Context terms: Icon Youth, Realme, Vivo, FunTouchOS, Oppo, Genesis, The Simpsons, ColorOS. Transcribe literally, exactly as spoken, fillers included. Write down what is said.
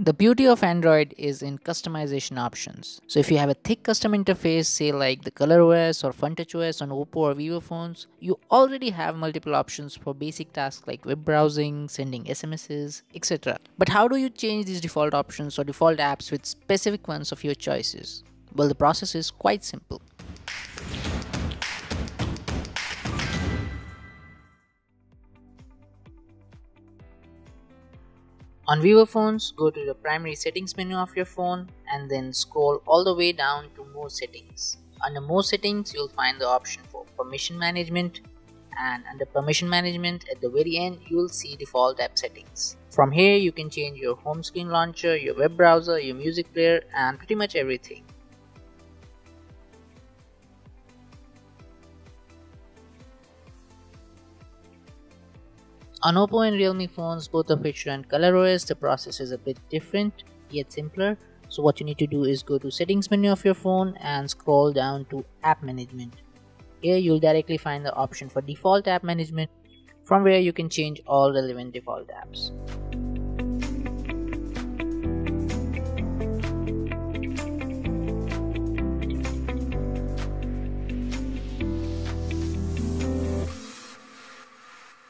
The beauty of Android is in customization options. So if you have a thick custom interface, say like the ColorOS or FunTouchOS on Oppo or Vivo phones, you already have multiple options for basic tasks like web browsing, sending S M Ses, et cetera. But how do you change these default options or default apps with specific ones of your choices? Well, the process is quite simple. On Vivo phones, go to the primary settings menu of your phone and then scroll all the way down to more settings. Under more settings, you'll find the option for permission management, and under permission management at the very end, you'll see default app settings. From here, you can change your home screen launcher, your web browser, your music player, and pretty much everything. On Oppo and Realme phones, both of which run ColorOS, the process is a bit different, yet simpler. So what you need to do is go to settings menu of your phone and scroll down to app management. Here you'll directly find the option for default app management, from where you can change all relevant default apps.